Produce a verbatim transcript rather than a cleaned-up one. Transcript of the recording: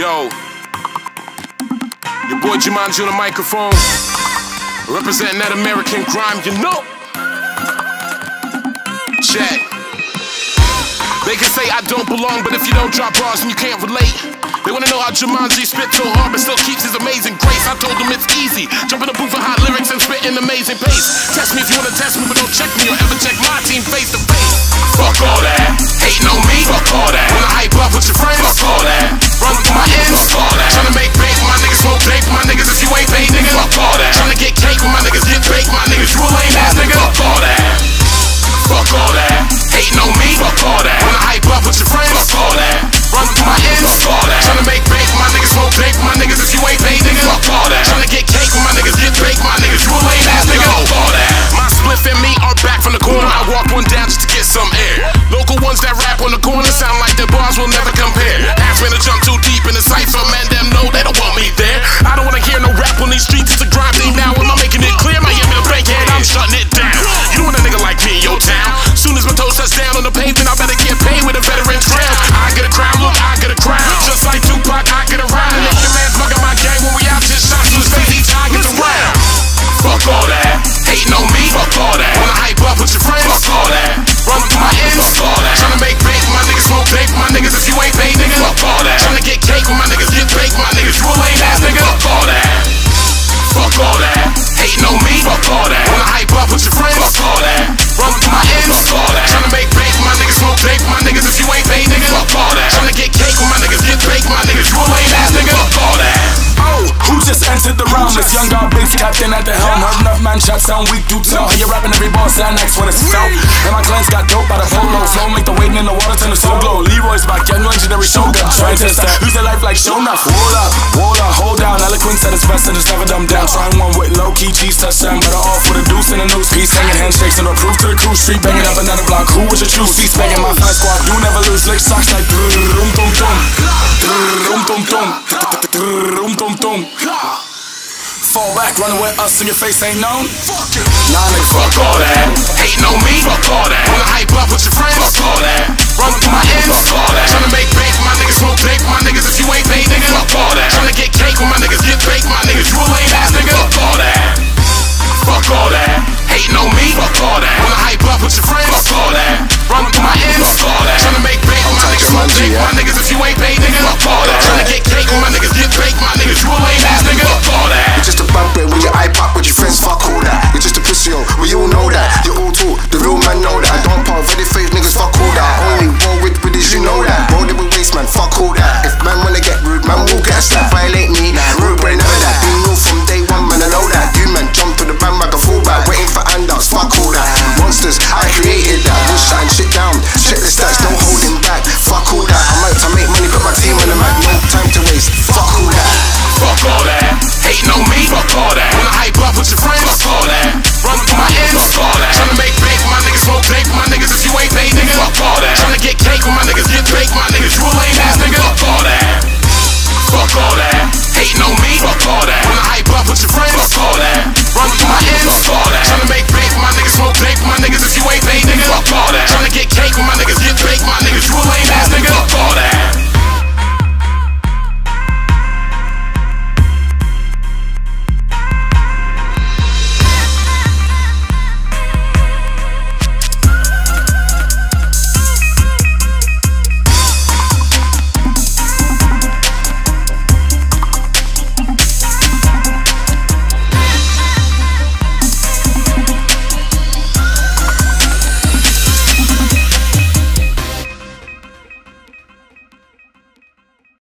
Yo, your boy Jumanji on the microphone, representing that American grime, you know. Chat. They can say I don't belong, but if you don't drop bars and you can't relate, they wanna know how Jumanji spit so hard but still keeps his amazing grace. I told them it's easy, jump in the booth for hot lyrics and spit in amazing pace. Test me if you wanna test me, but don't check me or ever check my team face to face. Fuck all that, hating on me. Fuck all that, wanna hype up with your friends. Fuck all that, run with my ends. Fuck all that, tryna make bank with my niggas, smoke dank with my niggas if you ain't paid, nigga. Fuck all that, tryna get cake with my niggas, get baked with my niggas, you a lame ass nigga. Fuck all that, fuck all that, hating on me. Fuck all that, wanna hype up with your friends. Fuck all that, run with my ends. Fuck all that, tryna make bank with my niggas, smoke dank with my niggas if you ain't paid, nigga. Fuck all that, tryna get cake with my niggas, get baked with my niggas, you a lame ass nigga. Fuck all that, my spliff and me are back from the corner. I walk one down just to get some air. Local ones that rap on the corner sound like their bars will never compare. Ask me to jump too deep in the cipher, man, them know they don't want me there. I don't wanna hear no rap on these streets, it's a grind thing now. Am I making it clear? Miami the bank, and I'm shutting it down. You want a nigga like me in your town? Soon as my toes touch down on the pavement, I better get paid with a veteran's crown. I get a crown, look, I get a crown. Just like Tupac, I get a rhyme. Make your man's mugging my gang when we out, just shots in his face, each eye gets around. Fuck all that, hating on me. Fuck all that, wanna hype up with your friends. Fuck all that, run with my ends. Fuck all that, tryna make bank with my niggas, smoke dank with my niggas if you ain't paid, nigga. Fuck all that, tryna get cake with my niggas, get baked with my niggas, you a lame ass nigga. Fuck all that, fuck all that, hating on me. Fuck all that, wanna hype up with your friends. Fuck all that, run with my ends. Fuck all that, tryna make bank with my niggas, smoke dank with my niggas if you ain't paid, nigga. Fuck all that, tryna get cake with my niggas, get baked with my niggas, you a lame ass nigga. Fuck all that. Oh, who just entered the round? This young guy, big captain at the helm. Heard enough man shots sound weak, do tell. Hear you rapping every bar, sound next when it's out. And my cleanse got dope out of polo. Flow make the waiting in the water turn to so glow. Leroy's back, young legendary shogun. Try and test that, lose their life like Shona. Roll up, roll up, hold down. Eloquence at his best and just never dumb down. Trying one with low-key cheese touchdown. Better off with a deuce and a noose piece. Hanging handshakes and approved to the crew. Street banging up another block, who would you choose? He's banging my fast squad, you never lose. Lick socks like drum dum dum drum dum dum drum dum dum. Fall back, running with us in your face ain't known. Fuck it. Nah, nigga, fuck all that. Hating on me. Fuck all that. Wanna hype up with your friends. Fuck all that. Run with my ends. Fuck all that. Tryna make bank with my niggas, smoke dank with my niggas if you ain't paid, nigga. Fuck all that. Tryna get cake with my niggas, get baked with my niggas, you a lame ass nigga. Fuck all that. Fuck all that. Hating on me. Fuck all that. Wanna hype up with your friends. Fuck all that. Run with my ends. Fuck all that. Tryna make bank with my niggas, smoke dank with my niggas if you ain't paid, nigga. Fuck all that. Tryna get cake with my niggas, get baked with my niggas, you a lame ass nigga. Fuck all that. You're just a puppet when your eye pop with your friends. Fuck all that. You're just a pussy, yo. We all know that. You're all too. The real man know that. I don't pop ready face niggas. Fuck all that. Only roll with biddies, you know that. Roll it with waste, man. Fuck all that. If man wanna get rude, man will get slapped. Violate me, rude boy, know that. Been real from day one, man. I know that. You man jump to the band like a fullback, waiting for handouts. Fuck all that. Monsters, I created that. We'll shine shit down. Check the stats, no holding back.